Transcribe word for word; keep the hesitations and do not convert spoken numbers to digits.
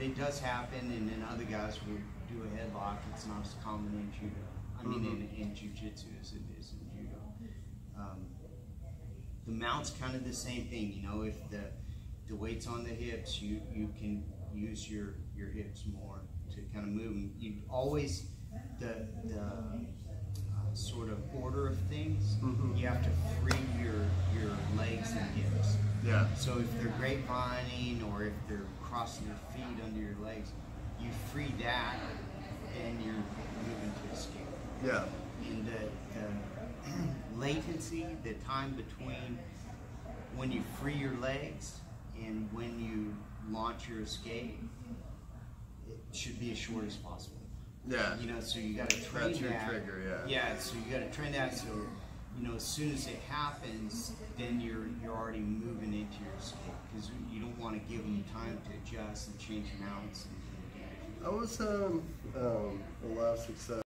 but it does happen, and then other guys will do a headlock. It's not as common in judo. I mean, mm-hmm. in, in jiu-jitsu as it is in judo. Um, the mount's kind of the same thing, you know. If the the weight's on the hips, you you can use your your hips more to kind of move. And you always the the uh, sort of order of things. Mm-hmm. You have to free your your legs and hips. Yeah. So if they're grapevining or if they're crossing your feet under your legs, you free that, and you're moving to escape. Yeah. And the, the latency, the time between when you free your legs and when you launch your escape, it should be as short as possible. Yeah. You know, so you got to train that. That's your trigger, yeah. Yeah, so you got to train that so, you know, as soon as it happens, then you're you're already moving into your escape, because you don't want to give them time to adjust and change mounts. And I was um, um, the last success.